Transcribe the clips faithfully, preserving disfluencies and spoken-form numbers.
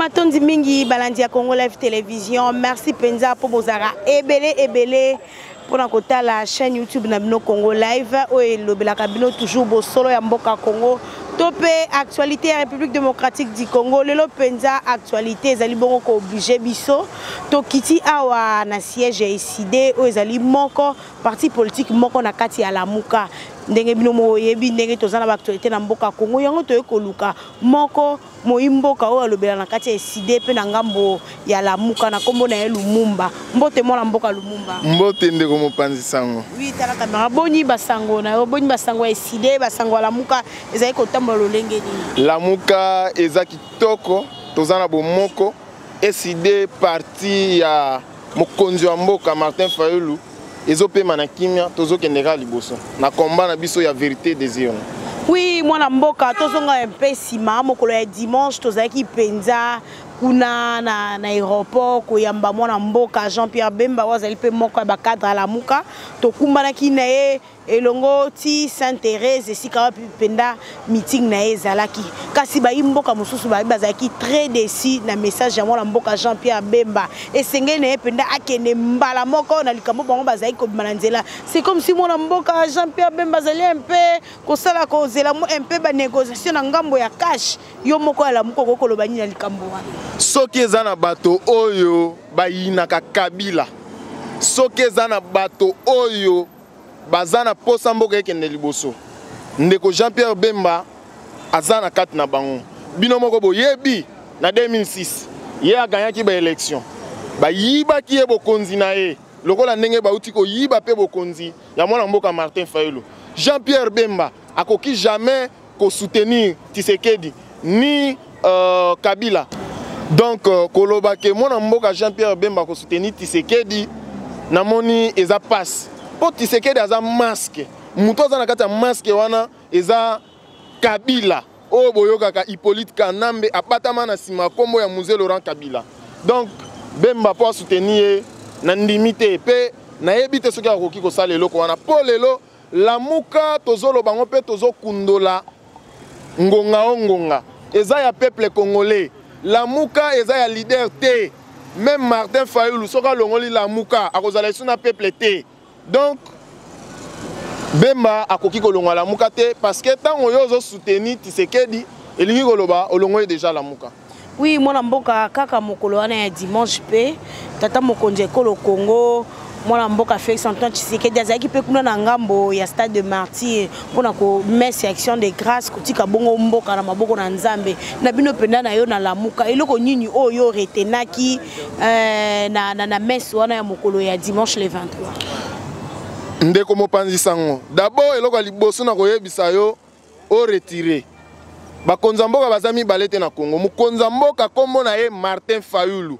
matondi mingi balandi ya Congo Live Télévision. Merci Penza pour bozara ebele ebele pour nakota la chaîne YouTube na bino Congo Live oye lobela kabino toujours bo solo ya mboka Congo. Topé actualité République démocratique du Congo lelo Penza actualité ezali bongo ko obligé biso to kiti awa na siège icidé oye ezali moko parti politique moko na kati ya lamuka ndenge bino moyebi ndenge tozala ba actualité na mboka Congo yango toye ko luka moko moyimboka oyo lobela na kati ya icidé pe na ngambo ya lamuka na kombo na ye Lumumba mbote mona mboka Lumumba mbote ndeko mopanzi sango oui tala kamera boni basango na boni basango ya icidé basango ya lamuka ezali ko tamba lolenge ni lamuka ezaki toko tozana bomoko icidé parti ya mokonzi wa mboka Martin Fayulu. Ils ont payé manakimia, tous ceux qui n'étaient pas libérés. Na combat na biso ya vérité désir. Oui, moi na mboka, tous ceux qui ont payé sima, moi kolo ya dimanche, tous ceux qui penza, kuna na na aéroport, koyamba moi na mboka, Jean-Pierre Bemba, wazali pe moko ba cadre la muka, to kumbana kinae. Elongo ti Saint-Thérèse et si kawa penda meeting na ezalaki kasi ba imboka mususu ba bazaki très déçu na message ya mwana mboka Jean-Pierre Bemba et sengene penda akene mbala moko na likambo bango bazaki ko manzela c'est comme si mwana mboka Jean-Pierre Bemba zali un peu ko sala ko zela mo un peu ba négociation na ngambo ya cash yo moko ala moko ko kolobani na likambo wa soki ezana bato oyo ba yina ka Kabila soki ezana bato oyo bazana posa mboka yake ne liboso ndeko Jean-Pierre Bemba azana kati na bango binomoko boyebi na deux mille six ye aganyaki ba élection ba yiba ki ebo konzi na ye lokola ndenge ba uti ko yiba pe bokonzi ya mwana mboka Martin Fayulu Jean-Pierre Bemba akoki jamais ko soutenir Tshisekedi ni euh, Kabila donc euh, koloba ke mwana mboka Jean-Pierre Bemba ko soutenir Tshisekedi namoni eza passe pour Tshisekedi a un masque, mutoza na kata masque wana eza Kabila, o boyoka ka Hippolyte Kanambe apatama na sima kombo ya musée Laurent Kabila. Donc Bemba pour soutenir na ndimité pe na ebite soki akoki ko sala eloko wana po lelo lamuka tozolo bango pe tozo kundola ngonga ngonga. Eza ya peuple congolais, lamuka eza ya leader té. Même Martin Fayulu soka longoli lamuka akozala suna peuple té. Donc, Bemba a coquille Colonga la Mukate parce que tant on y a soutenu Tshisekedi et lui Goloba, Olongo est déjà la Muka. Oui, mon amboka kaka mokoloana dimanche pe, tata mokonje kolo Congo. Moi, je suis Félix Antoine Tshisekedi, je suis un ya stade de martyr pour mettre action de grâce, pour que bongo mboka na maboko na nzambe na bino penda na yo na lamuka eloko nyinyi oyo retenaki na na messe wana ya mokolo ya dimanche le vingt-trois. Ndeko mopanzi sango. D'abord eloko ya liboso na koyebisa yo o retirer. Bakonza mboka bazami balete na Congo. Mokonza mboka kombo na ye Martin Fayulu.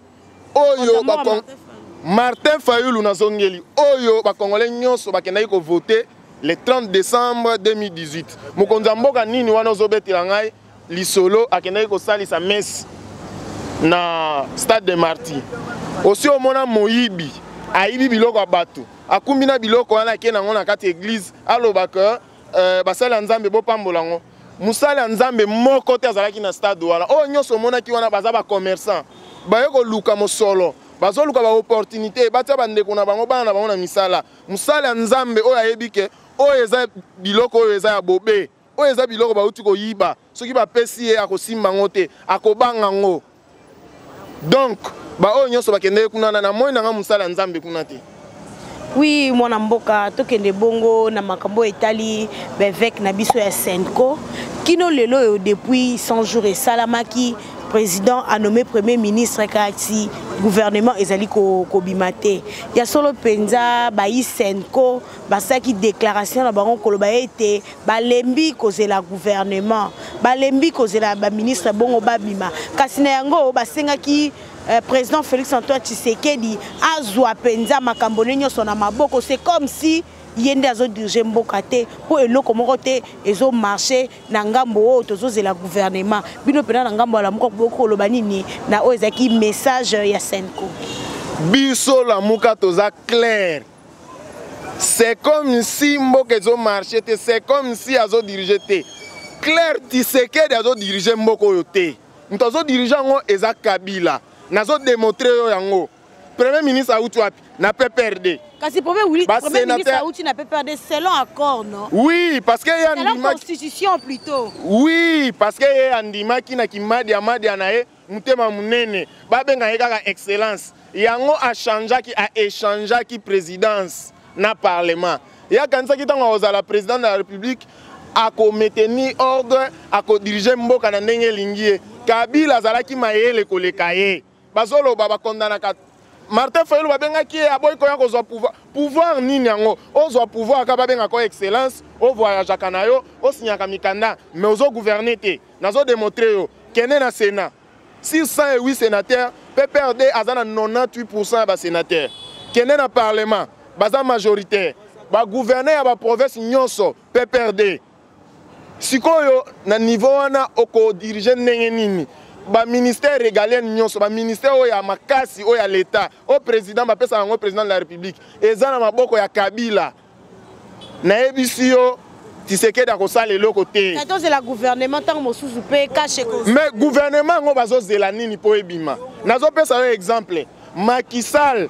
Oyo bakon Martin Fayulu Nazongeli, oyo bakongole nyonso bakenda ko voter le trente décembre deux mille dix-huit. Mokonza mboka nini wana ozobetela ngai lisolo akenda ko salisa messe na stade des martyrs. Aussi omona moyibi, aibi biloko abato. Akumbina biloko wana akena ngona kati église alobaka euh basala nzambe bo pambolango. Musala nzambe moko te azalaki na stade wala. O nyonso omona ki wana bazaba commerçant. Bayoko luka mosolo. Bazolu ka ba opportunité batia bande ko na bango bana na bango na misala musala nzambe oya yebike oyo eza biloko oyo eza ya bobe oyo eza biloko ba uti ko yiba soki ba pesi ye akosimba ngote akobanga ngo donc ba oyo nyoso bakende kuna na moyo na musala nzambe kuna te. Oui, mon amboka, tokende bongo, na makambo etali, bevek na biso ya Senko, kino lelo depuis cent jours et salamaki, président a nommé premier ministre kati, gouvernement ezali ko bimate. Ya solo penza, ba yi Senko, ba saki déclaration na baron koloba ete, ba lembi kozela gouvernement, ba lembi kozela ba ministre bongo ba bima. Kasi na yango, ba senga ki, Euh, président Félix Antoine Tshisekedi azwa penza makambone nyoso na maboko c'est comme si yende azo diriger mboka te po eloko moko te ezo marcher na ngambo o tozo zela gouvernement bino pena na ngambo ala moko boko loba nini na o ezaki message ya Senko biso la muka toza clair c'est comme si mboka ezo marcher te c'est comme si azo diriger te clair Tshisekedi azo diriger mboka yo te Nous avons dirigé Eza Kabila. Nous avons démontré le Premier ministre Aoutuap n'a pas perdu. Parce que le Premier ministre Aoutuap n'a pas perdu selon l'accord, non? Oui, parce qu'il y a une constitution plutôt. Oui, parce qu'il y a une qui n'a pas dit excellence. Il y a un échange qui a échangé qui présidence dans le Parlement. Il y a quand ça qui est la présidente de la République à maintenir l'ordre, à diriger Mboka na ndenge lingié. Kabila azala ki mayele koleka ye. Bazolo baba kondanaka. Martin Fayulu babenga ki aboy koya kozwa pouvoir. Pouvoir nini yango? Ozwa pouvoir ka babenga ko excellence, o voyage kana yo, o signaka mikanda, mais ozo gouverner té. Nazo démontrer yo kene na Sénat. six cent huit sénateurs, P P R D azana quatre-vingt-dix-huit pour cent ba sénateurs. Kene na parlement, baza majoritaire. Ba gouverner ya ba province nyonso, P P R D. Sikoyo na niveau wana oko diriger ndenge nini ba ministère régalien nyonso ba ministère oyo ya makasi oyo ya l'état o président ba pesa ngo président de la république eza na maboko ya Kabila na ebisio Tshisekedi akosala eloko te kato ze la gouvernement tant mosusu pe cache ko mais gouvernement ngo bazo zela nini po ebima nazo pesa un exemple Macky Sall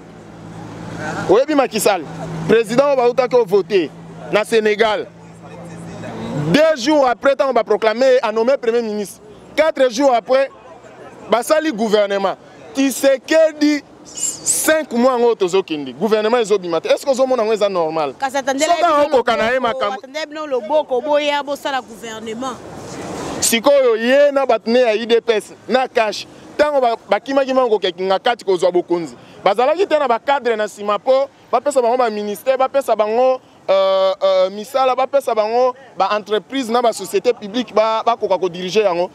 oyebi Macky Sall président ba uta ko voter na Sénégal. Deux jours après, on va proclamer à nommer Premier ministre. Quatre jours après, Basali gouvernement. Tshisekedi cinq mois en haut au Kindi. Gouvernement est obligé. Est-ce que ce monde est normal? Quand ça tendait au Canada, on le boko boya bosala gouvernement. Si quoi yé na batne à I D P S na cash. Tant on va bakima kima on koke na kati kozwa bokonzi. Basala qui tena ba cadre na Simapo, ba pesa bango ba ministère, ba pesa bango. Euh, euh, misala ba pesa bango ba entreprise na ba société publique ba ba koka ko diriger yango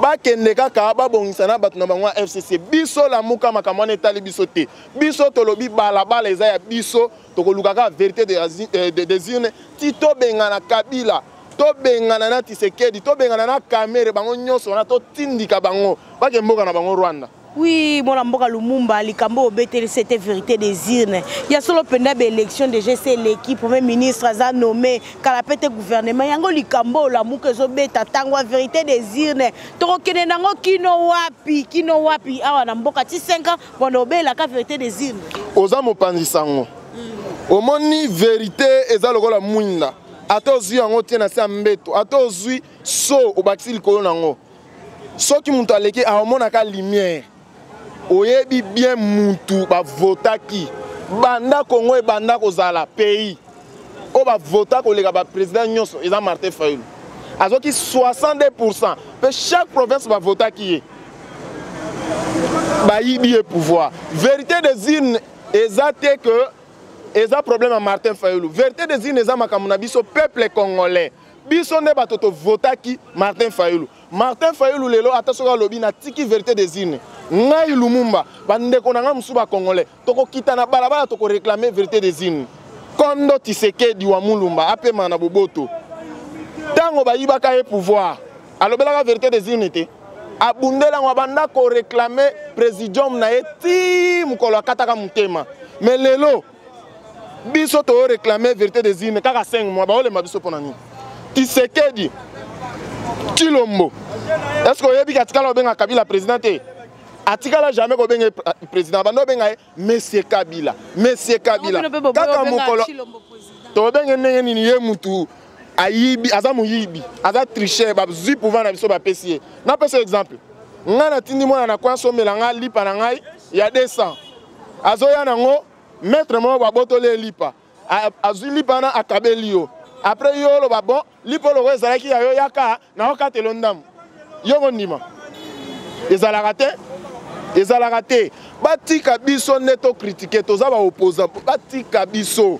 ba kende kaka ba bongisa na batu na bango F C C biso la muka makamane tali biso te biso tolobi bala bala eza ya biso tokoluka ka vérité de de désir ti to bengana Kabila to bengana na Tshisekedi to bengana na Kamere bango nyoso na to tindika bango ba ke mboka na bango Rwanda. Oui, mon amour, Lumumba, Likambo, Betel, c'était vérité des urnes. Il y a solo pendant l'élection de G C, l'équipe, premier ministre, a nommé, Kalapete gouvernement, Yango Likambo, l'amour que Zobeta, Tangwa, vérité des urnes. Torokene Nango, Kino Wapi, Kino Wapi, Awa Nambokati, cinq ans, Bonobé, la vérité des urnes. Oza Mopandi Sango. Au moni vérité, Eza Logola Mouinda. Atozui Ango, Tienase Ambeto, Atozui, So, Obaxil Kolonango. So qui monte à l'équipe, Aomonaka Lumière. Oyebi bien Moutou, ba vota ki. Banda Congo et Banda Kozala, pays. O ba vota ko lega ba président Nyonso, Eza Martin Fayulu. Azoki soixante-deux pour cent. Mais chaque province ba vota ki. Ba yibi e pouvoir. Vérité des urnes, Eza te que Eza problème à Martin Fayulu. Vérité des urnes, Eza makamuna biso peuple congolais. Biso ne ba toto vota ki Martin Fayulu. Martin Fayulu lelo atasoka lobi na tiki vérité des urnes. Ngai Lumumba, bandeko nanga musuba congolais, toko kitana balabala toko réclamer vérité des urnes. Kondo Tshisekedi wa Mulumba, apema na boboto. Tango bayibaka e pouvoir, alobela la vérité des urnes te. Abundela ngabanda ko réclamer présidium na eti mukolo akataka mutema. Mais lelo biso to réclamer vérité des urnes kaka cinq mois ba ole mabiso ponani. Tshisekedi Chilombo. Est-ce que oyebi katika lo benga Kabila présidente? Atikala jamais ko benge président bando benga monsieur Kabila monsieur Kabila kaka mukolo to benge nene nini ye mutu ayibi azamu yibi aza tricher ba zui pouvoir na biso ba pesier na pese exemple ngana tindi mwana na kwa somela nga lipa na ngai ya deux cents azoya nango maître mo ba botole lipa azui lipa na akabelio après yo lo ba bon lipo lo wezala ki yo yaka na okatelo ndam yo ngondima ezala raté. Ils ont raté. Bati Kabiso neto critiqué, tous les opposants. Bati Kabiso.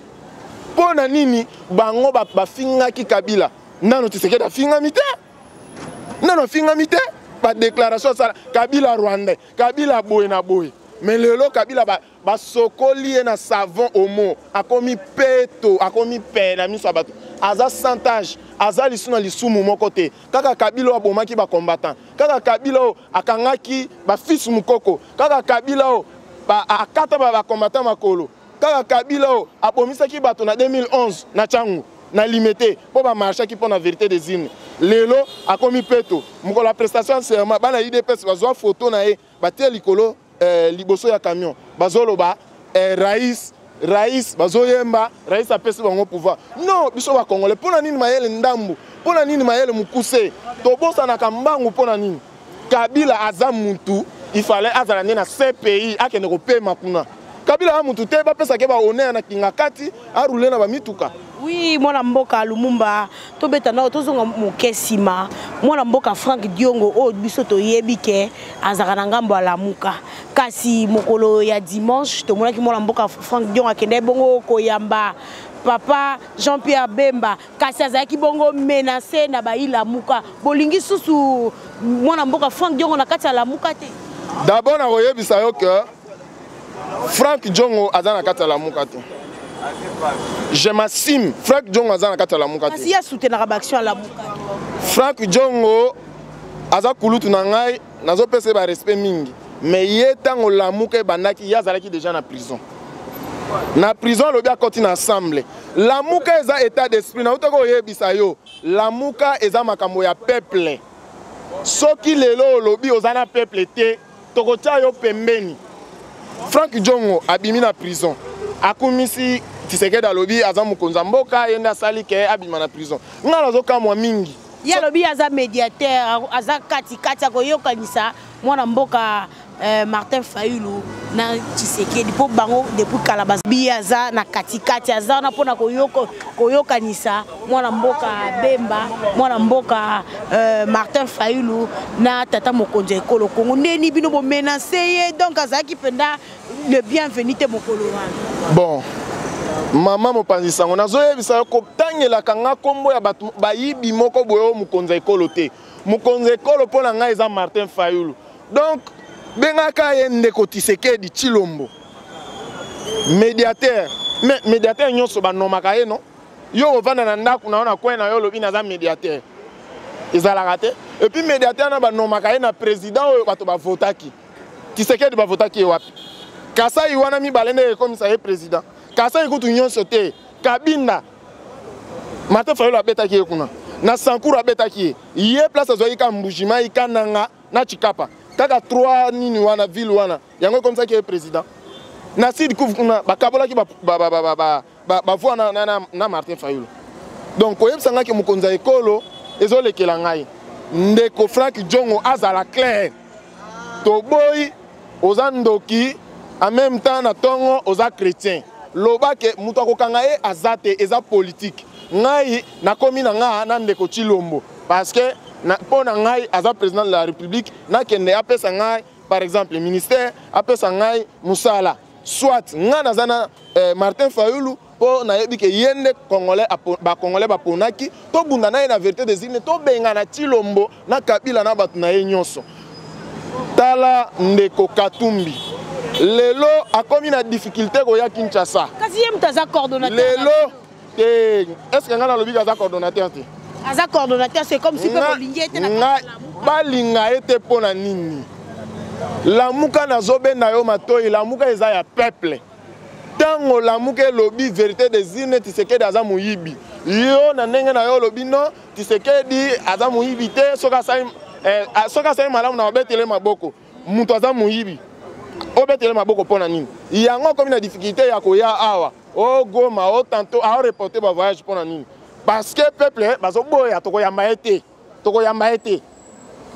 Pour Nanini, bango ba finga ki Kabila. Nano Tshisekedi da finga mité. Nano finga mité. Ba déclaration ça. Kabila Rwandais. Kabila boy na boy. Mais lelo Kabila ba ba sokoli na savon homo. A komi peto, a komi pe na miso bato. Aza santage, aza lisu na lisu mumo kote. Kaka Kabila abomaki ba combattant. Kaka Kabila o akangaki ba fils mukoko. Kaka Kabila o ba akata ba combattant makolo. Kaka Kabila o abomisaki bato na deux mille onze na Tchangu, na Limete, po ba marcha ki po na vérité des urnes. lelo a commis peto la prestation serment bana I D P S bazo photo na e batie likolo liboso ya camion bazoloba rais rais bazoyemba rais a pesi bango pouvoir non biso ba congolais pona nini mayele ndambu pona nini mayele mukuse tobosa na kambangu pona nini Kabila azamuntu il fallait azalani na ce pays akende ko pema kuna Kabila amuntu te ba pesa ke ba honneur na kingakati a rouler na ba mituka. Oui, moi la mboka Lumumba, to betana to zonga mokesima. Moi la mboka Frank Diongo o biso to yebike azaka na ngambo ala muka. Kasi mokolo ya dimanche to mona ki moi la mboka Frank Diongo akende bongo koyamba. Papa Jean-Pierre Bemba kasi azaki bongo menacé na ba ila muka. Bolingi susu moi la mboka Frank Diongo na kati ala muka te. D'abord na oyebisa yo ke Frank Diongo azana kati ala muka te. Je m'assume. Frank Diongo azana kata la mukati. Asi ya soutenir action la mukati. Frank Diongo azakulutu nangai nazo pese ba respect mingi. Mais yetango la muke banaki yazalaki déjà na prison. Na prison lobi akotine ensemble. La muke eza état d'esprit na utoko yebisa yo. La muka eza makambo ya peuple. Soki lelo lobi ozana peuple te tokotia yo pembeni. Frank Diongo abimi na prison. Akumisi Tshisekedi alobi azamu konzamboka yenda sali ke abima na prison. Ngala zoka mwa mingi. Ya lobi aza médiateur aza kati kati akoyoka nisa mwana mboka Martin Fayulu na Tshisekedi po bango depuis kalabas bi aza na kati kati aza na pona koyoko koyoka nisa mwana mboka Bemba mwana mboka Martin Fayulu na tata mokonze ekolo Kongo ndeni bino bo menacer donc azaki penda le bienvenu te mokolo wana. Bon. Maman mo panzisa ngo nazoye bisayo ko tangela kanga kombo ya batu bayibi moko boyo mukonza ekolo te mukonza ekolo pona nga eza Martin Fayulu donc benga ka yende ko Tshisekedi Tshilombo médiateur mais médiateur nyonso ba noma ka ye non yo ovanda na ndaku naona kwena yo lobi na za médiateur ezala raté et puis médiateur na ba noma ka ye na président oyo bato ba votaki Tshisekedi ba votaki e wapi kasa iwana mi balende comme ça ye président Kasa ikutu nyon sote, kabinda. Mate fayo la beta kie kuna. Na sankura beta kie. Ye place zo yika mbujima, yika nanga, na chikapa. Kaka trois nini wana, ville wana. Yango comme ça kie président. Na sid kouf kuna, bakabola ki ba ba ba ba ba ba ba voa na na na Martin Fayulu. Donc koyeb sanga ki mukonza ekolo, ezo leke la ngai. Ndeko Frank Diongo azala clair. Toboy, ozandoki, en même temps na tongo oza chrétien. Loba ke mutako kangae azate eza politique ngai na komi na nga na ndeko Tshilombo parce que na pona ngai aza président de la République na kende apesa ngai par exemple ministère apesa ngai musala soit nga na zana eh, Martin Fayulu po na yebi ke yende congolais ba congolais ba ponaki to bunda na na vérité des îles to benga na Tshilombo na Kabila na batu na ye nyonso tala ndeko Katumbi lelo a commis na difficulté koya Kinshasa. Quatrième taza coordonnateur. Lelo est-ce que ngana lobi taza coordonnateur te? Taza coordonnateur c'est comme si que bolinga était na la muka. Ba linga était pona nini. La muka na zobe na yo matoi la muka eza ya peuple. Tango la muka lobi vérité des îles Tshisekedi aza muyibi. Yo na ndenge na yo lobi no Tshisekedi aza muyibi te soka sai eh soka sai malamu na obetele maboko. Muto aza muyibi. Obetele maboko pona nini yango comme na difficulté ya koya awa o goma o tanto a reporter ba voyage pona nini parce que peuple bazo boya toko ya maete toko ya maete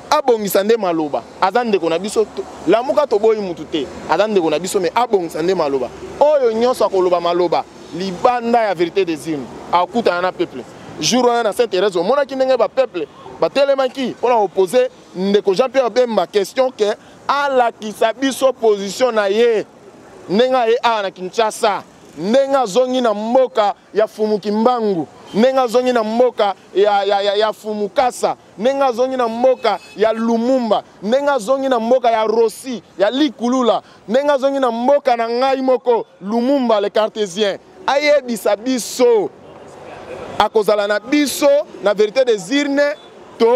abongisa nde maloba azande ko na biso la muka to boyi mutu te azande ko na biso mais abongisa nde maloba oyo nyonso akoloba maloba libanda ya vérité des hymnes akuta na peuple jour on na cette raison mona kinenge ba peuple ba telemaki pona opposer ndeko Jean-Pierre Bemba question que à la qui s'habille sa position na ye nenga ye a na Kinshasa nenga zongi na mboka ya Fumukimbangu nenga zongi na mboka ya ya ya, ya Fumukasa nenga zongi na mboka ya Lumumba nenga zongi na mboka ya Rossi ya Likulula nenga zongi na mboka na ngai moko Lumumba le cartésien aye bisabiso akozala na biso na vérité des urnes to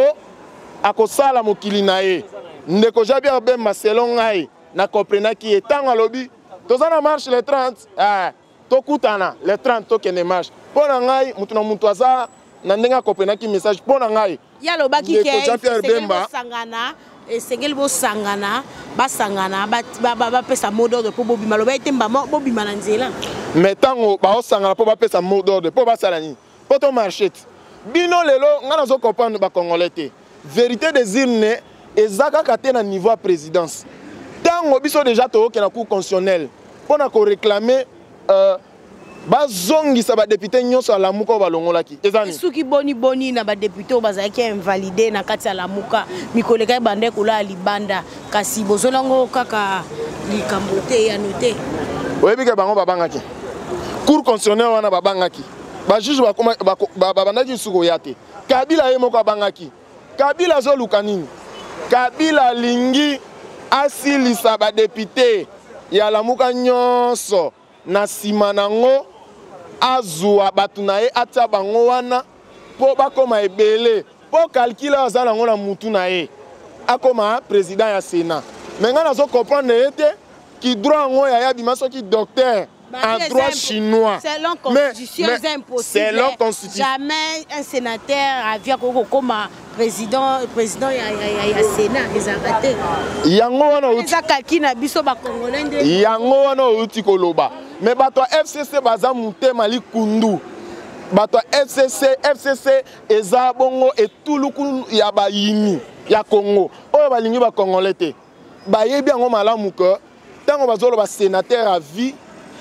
akosala mokili na ye ndeko Jean-Pierre Bemba selon ngai na comprenaki etango alobi tozana marche le trente ah tokutana le trente tokene marche pona ngai mutu na mutu aza na ndenga comprenaki message pona ngai Jean-Pierre Bemba et sengel bo sangana ba sangana ba ba ba pesa mot d'ordre pour bobima loba etemba bobima na nzela mais tango ba o sangana pour ba pesa mot d'ordre pour ba salani pour ton marché bino lelo ngana zo comprendre ba congolais té vérité des urnes ezaka katé na niveau présidence tango biso déjà to ke na cour constitutionnelle pona ko réclamer euh ba zongisa ba député nyonso ala muka balongolaki ezani suki boni boni na ba député bazaki invalidé na kati ala muka mikoleka bande kula libanda kasi bozolongo kaka likambote ya noté oyebi ke bango babangaki cour constitutionnelle wana babangaki ba juge ba babandaki suko yate Kabila ye moko babangaki Kabila zo lukanini Kabila lingi asilisa ba député ya ala muka nyonso na sima nango azwa batu na ye atia bango wana po bakoma ebele po calculer aza nango na mutu na ye akoma président ya Sénat mais nga nazo comprendre ete ki droit ngo ya ya bimaso ki docteur en droit chinois selon constitution c'est impossible jamais un sénateur avia koko koma président président ya ya ya Sénat ezakate yango wana ezakaki na biso ba congolais nde yango wana uti koloba mais bato F C C baza mutema likundu bato F C C F C C eza bongo etuluku ya bayini ya Congo oyo balingi ba congolais te bayebi yango malamu ko tango bazolo ba sénateur à vie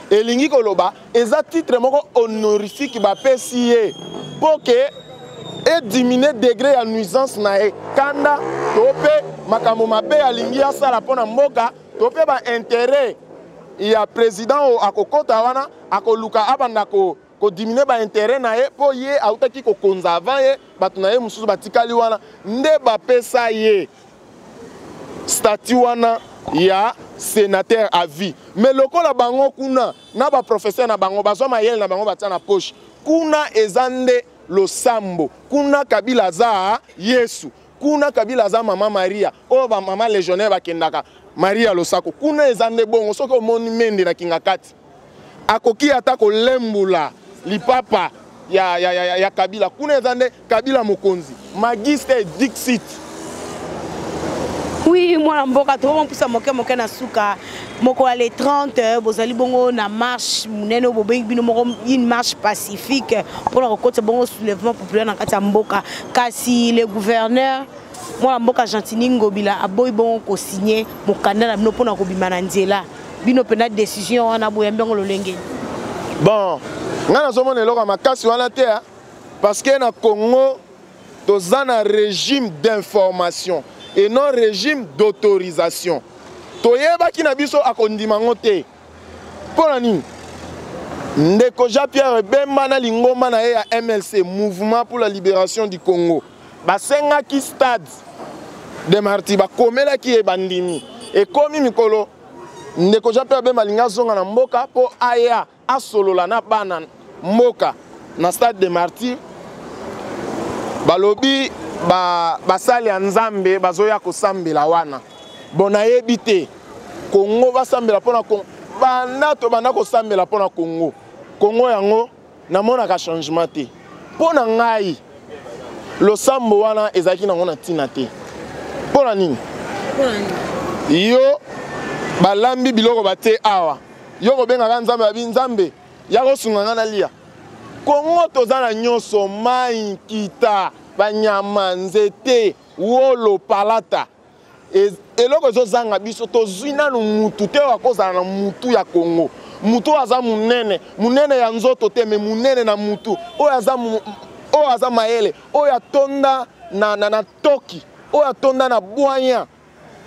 elingi koloba eza titre moko honorifique ba pesié pour que et diminuer degré à nuisance nae kanda topé makambo mabe ya lingi asala pona mboka topé ba intérêt ya président akokota wana akoluka abanda ko ko diminuer ba intérêt nae po ye autaki ko konza avant ye batu nae mususu batikali wana nde ba pesa ye statut wana ya sénateur à vie mais lokola bango kuna na ba professeur na bango bazwa mayele na bango batia na poche kuna ezande losambo kuna Kabila za Yesu kuna Kabila za mama Maria o ba mama légionnaire bakendaka Maria losako kuna ezande bongo soki omonimende na kingakati akoki ata kolembula lipapa ya ya ya, ya Kabila kuna ezande Kabila mokonzi magiste dixit oui moi mboka to mon pousa moke moke na suka moko ale trente bozali bongo na marche munene bo bengi bino moko une marche pacifique pour la rencontre bongo soulèvement populaire na kati ya mboka kasi le gouverneur moi mboka Gentini Ngobila aboy bongo ko signer mo canada bino pona ko bimana nzela bino pena décision wana boya mbongo lolenge bon ngana zo mona loka makasi wana te parce que na Congo tozana régime d'information et non régime d'autorisation. Toyeba ki na biso akondimango te. Pona nini? Ndeko Jean-Pierre Bemba na lingoma na ye ya M L C, Mouvement pour la Libération du Congo. Basenga ki stade de marti ba komela ki e bandimi. E komi mikolo ndeko Jean-Pierre Bemba linga zonga na mboka po aya asolola na bana mboka na stade de marti balobi ba basali ya nzambe bazoya kosambela wana bona yebi te Congo basambela pona Congo bana to bana kosambela pona Congo Congo yango namona ka changement te pona ngai losambo wana ezaki nango na tina te pona nini pona nini yo balambi biloko bate awa yo kobengaka nzambe abi nzambe ya kosunganga na lia Congo tozana nyoso mai kita banyama nzete wolo palata eloko ezozanga biso tozwi nanu mutu te wakozala na mutu ya Congo mutu aza munene munene ya nzoto te me munene na mutu oyo aza oyo aza mayele oyo atonda na, na, na toki oyo atonda na bwanya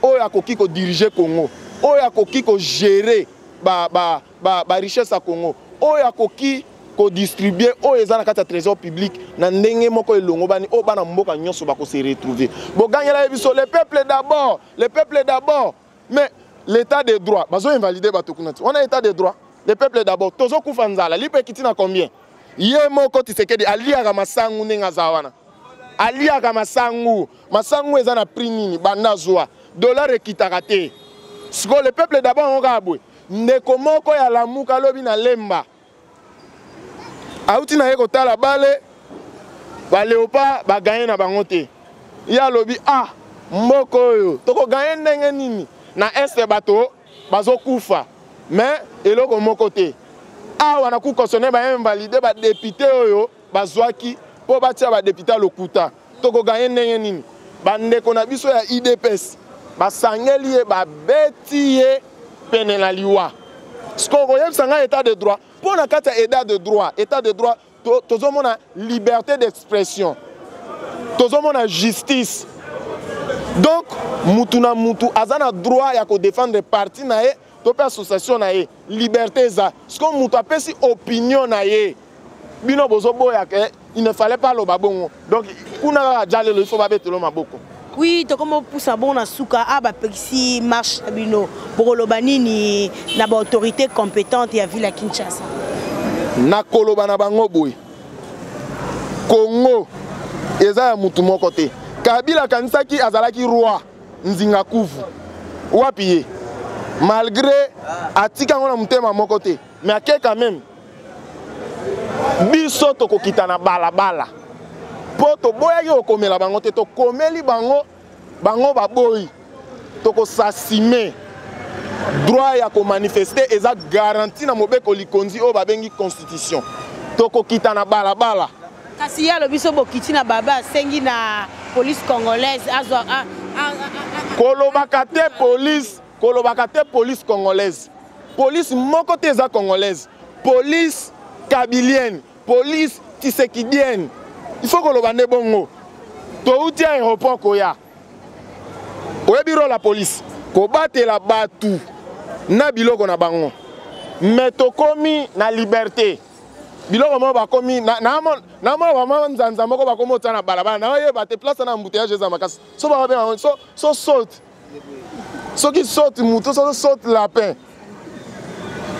oyo akoki kodirige Congo oyo akoki kogere ba, ba, ba, ba richesse ya Congo oyo akoki ko distribuer o eza na kati ya trésor public na ndenge moko elongo bani o bana mboka nyonso bako se retrouver bo ganyela biso le peuple d'abord le peuple d'abord mais l'état de droit bazo invalider bato kunati on a état de droit le peuple d'abord tozo kufa nzala lipe kitina combien ye moko Tshisekedi aliaka masangu ninga zawana aliaka masangu masangu eza na prix nini banda zoa dollar ekitaka te siko le peuple d'abord on kabwe ndeko moko ya lamuka lobi na lemba auti na yeko tala bale ba Léopard ba gagner na bango te ya lobi ah mboko yo toko gagner ndenge nini na este bato bazokufa mais eloko mokote ah wana ku cautionner ba invalider ba député oyo bazwaki po batia ba député lokuta toko gagner ndenge nini bandeko na biso ya I D P S basangeli e babeti e pene na liwa skoko yebsanga état de droit pour la carte état de droit état de droit tozomona liberté d'expression tozomona justice donc mutu na mutu azana droit ya ko défendre parti na ye to pe association na ye liberté za sko mutu apesi opinion na ye bino bozoboya ke il ne fallait pas le babongo donc kuna jale le fo babetelo maboko. Oui, tu comment pour ça bon à souka aba pexi marche bino pour lobanini na ba autorité compétente ya ville Kinshasa. Na koloba na bango boy. Congo eza ya mutu moko te. Kabila kanisaki azalaki roi nzinga kuvu. Wapi malgré atika ngona mutema moko te, mais ake quand même biso to kokita na bala bala. Poto boyaki okomela bango te to komeli bango bango baboyi to ko sasime droit ya ko manifester eza garantie na mobeko likonzi o babengi constitution to ko kita na bala bala kasi ya lobiso bokiti na baba sengi na police congolaise azwa kolobaka te police kolobaka te police congolaise police moko te eza congolaise police kabilienne police tshisekidienne. Il faut que le bande bongo. Tout aéroport koya. Au bureau la police. Ko batte la batu. Na biloko na bango. Mais to komi na liberté. Biloko mo ba komi na na mo na mo wa mo nzanza moko ba komo tsana balabala na ye ba te place na embouteillage za makasi. So ba ba so so saute. So qui saute muto so saute lapin.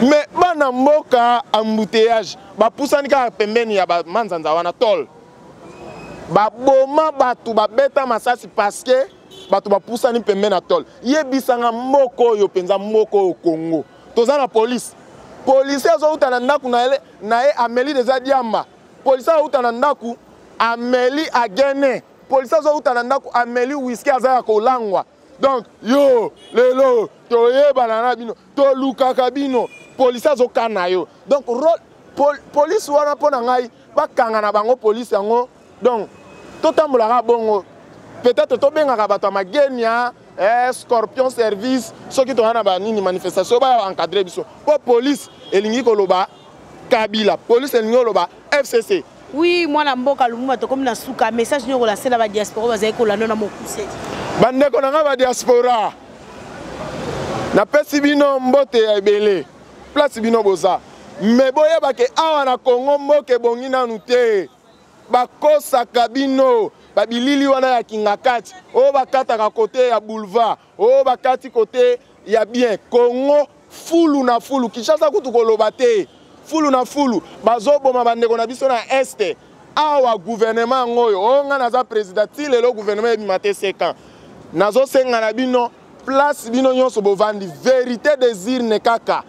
Mais bana mboka embouteillage ba pusani ka pembeni ya ba manzanza wana tol. Baboma batu babeta masasi parce que batu bapusa ni pembe na tol yebisanga moko yo penza moko yo Congo toza na police police azo utana ndaku na ele na e ameli deza diamba police azo utana ndaku ameli agene police azo utana ndaku ameli whisky azaya kolangwa donc yo lelo toyeba na bino to luka kabino police azo kana yo donc role police wana pona ngai bakanga na bango police yango. Donc, tout le monde peut-être que bien à la scorpion service, ceux qui ont une manifestation, encadré. La police est Koloba, Kabila, police est F C C. Oui, moi, je comme un message de la diaspora, je suis là, la diaspora. Je suis là, je suis là, je Bako Sakabino, Babilili wana ya Kingakati, O Bakata côté ya boulevard, O Bakati côté ya bien, Congo, Fulu na Fulu, Kinshasa kutu kolobate, Fulu na Fulu, Bazobo mabandeko na biso na Este, Awa gouvernement ngoyo, Onga naza président, Tilelo gouvernement ya bimate cinq ans, Nazo senga na bino, place bino nyonso bovandi, vérité désir ne kaka,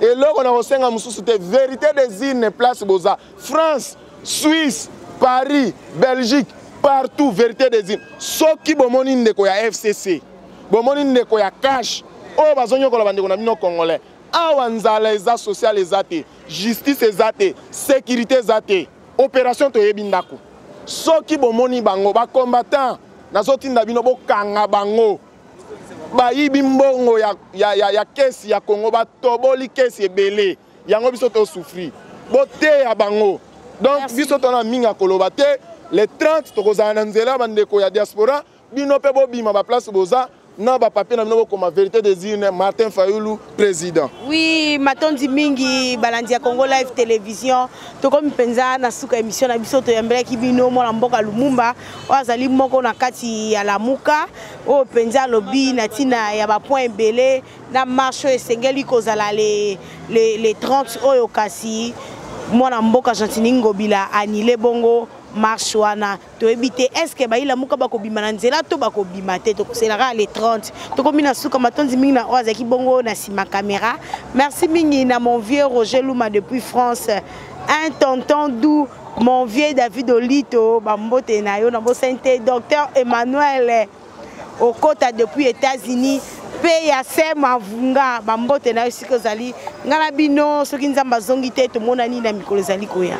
Eloko na kosenga mususu te, vérité désir ne place boza, France, Suisse, Paris, Belgique, partout, vérité des îles. Ce qui est F C C, c'est cash. Oh, les Congolais. Les sociales, les justice, les sécurité, les opération, ce qui est combattant, bango. Donc, si vous avez minga kolobate, les trente, vous avez ananzela bandeko ya diaspora, bino pe bo bima ba place boza, na ba papier na bino comme vérité désir Martin Fayulu président. Oui, matondi mingi balandi ya Congo Live Télévision, to comme penza na suka émission na biso to yambela ki bino mo na mboka Lumumba, o azali moko na kati ya Lamuka, o penza lobi na tina ya ba point belé, na marche esengeli kozala les les les trente oyo kasi. Moi, je suis gentil, je bongo marchwana to ebite est-ce que baila muka bakobimananzela to bakobimate to selera les trente to komina suka matonzi mingi na oza ki bongo na sima caméra merci mingi na mon vieux Roger Luma depuis France un tonton doux mon vieux David Olito, docteur Emmanuel Okota depuis les États-Unis, P A C Mavunga, Bambote na Siko Zali, Nganabino, Sokinza Mazongite, Tomonani na Mikolo Zali Koya.